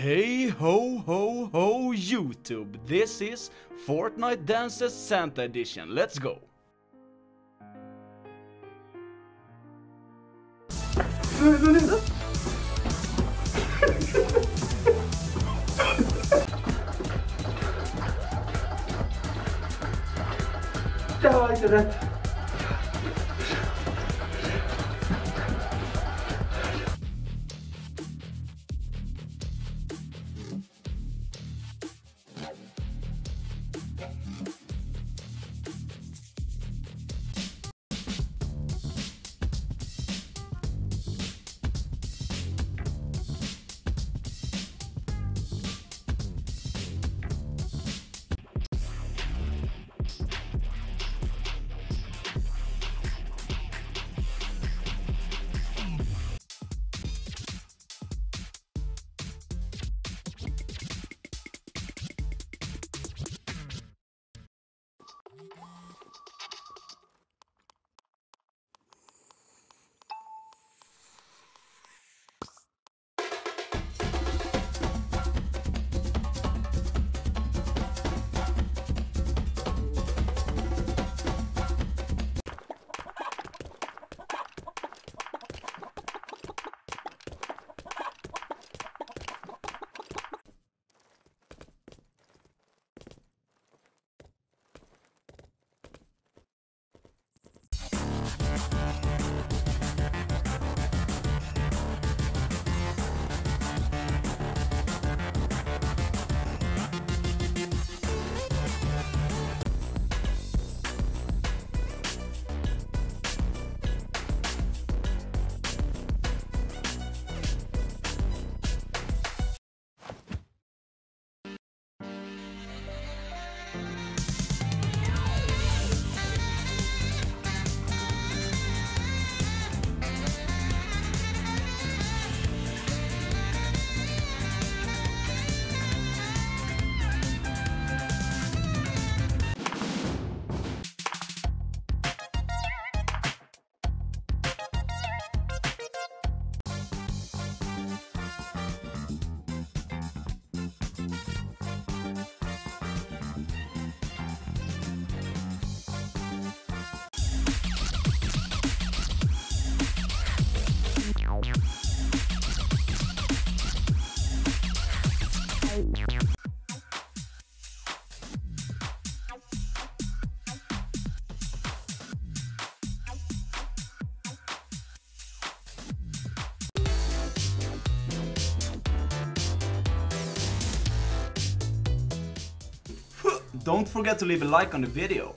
Hey ho ho ho YouTube, this is Fortnite Dances Santa Edition, let's go! Det var inte rätt. Don't forget to leave a like on the video.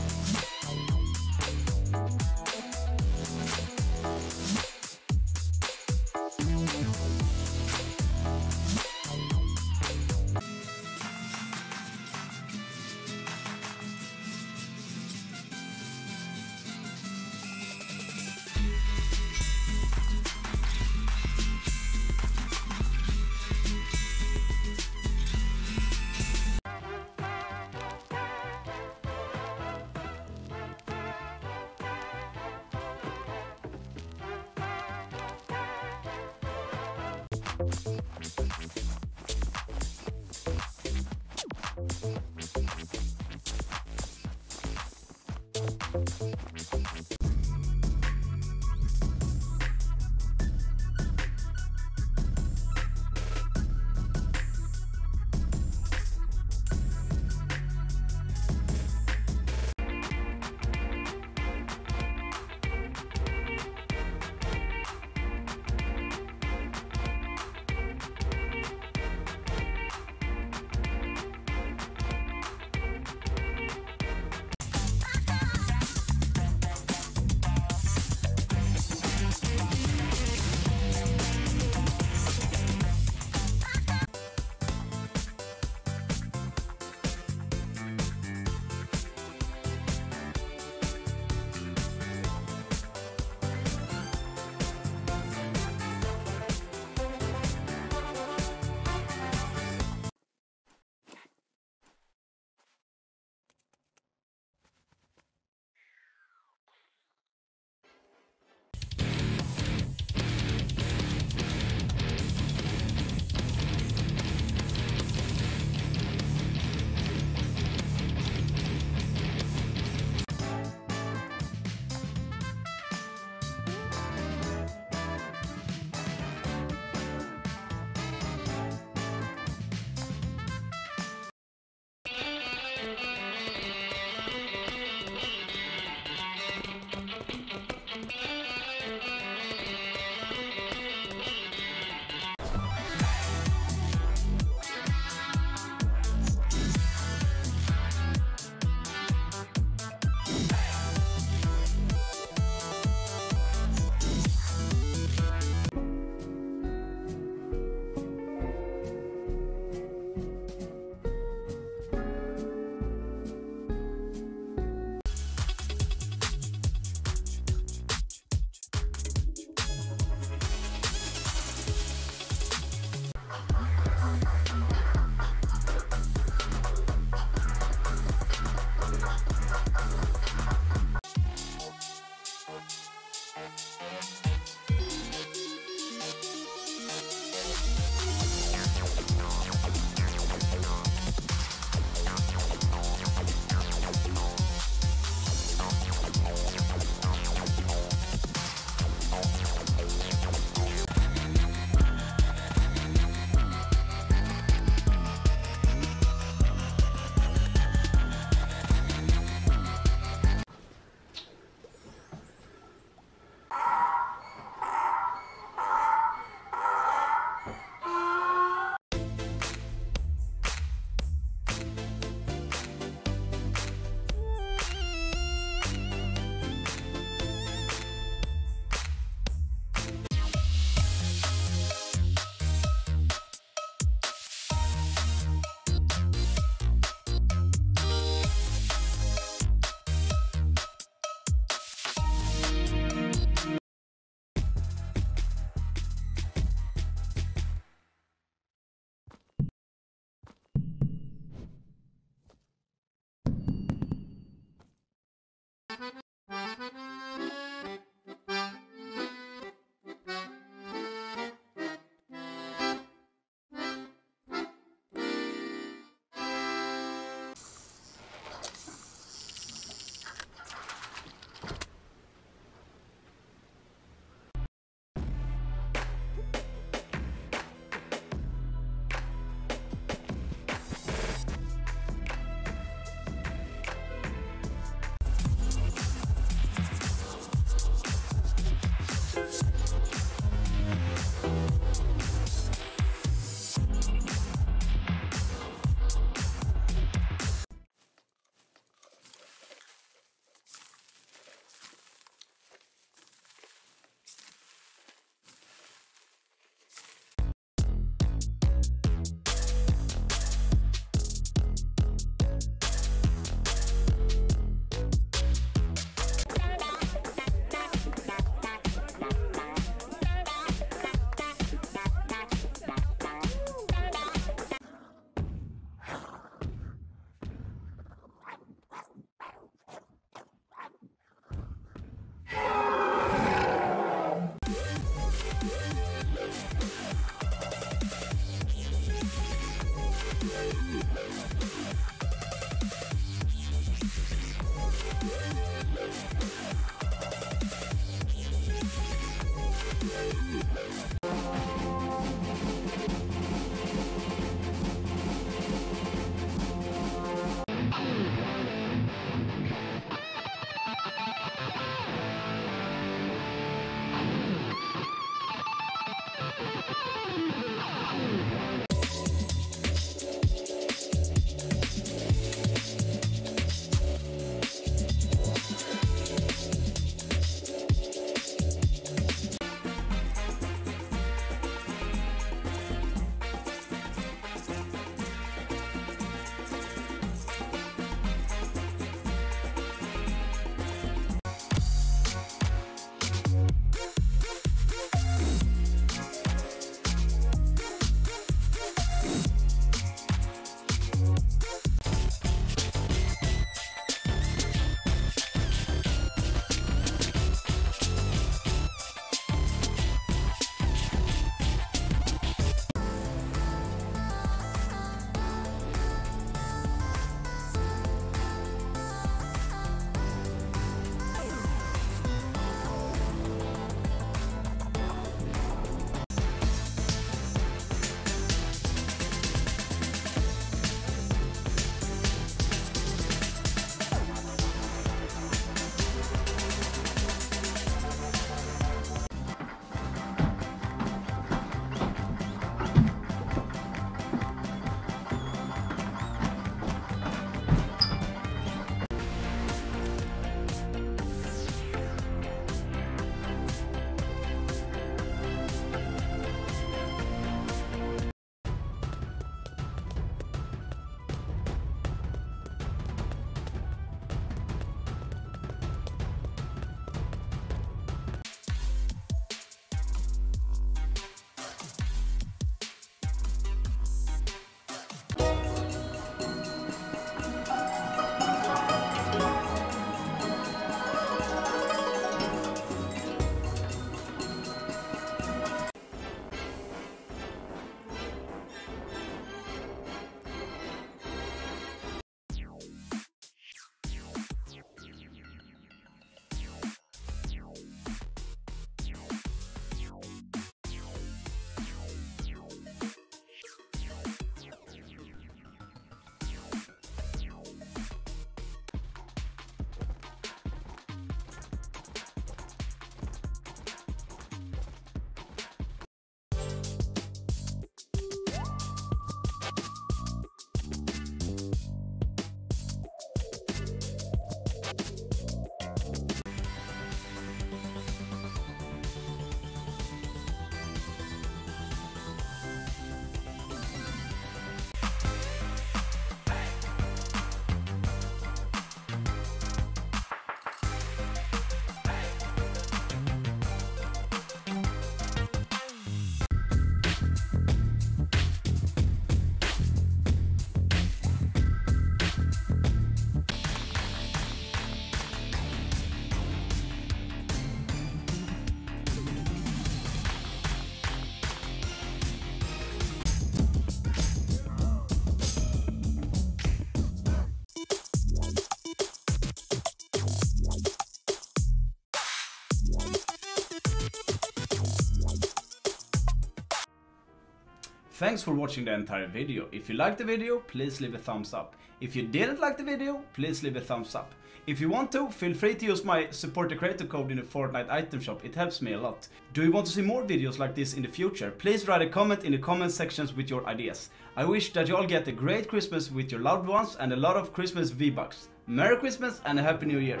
Thanks for watching the entire video. If you liked the video, please leave a thumbs up. If you didn't like the video, please leave a thumbs up. If you want to, feel free to use my Support-A-Creator code in the Fortnite item shop, it helps me a lot. Do you want to see more videos like this in the future? Please write a comment in the comment sections with your ideas. I wish that you all get a great Christmas with your loved ones and a lot of Christmas V-Bucks. Merry Christmas and a Happy New Year!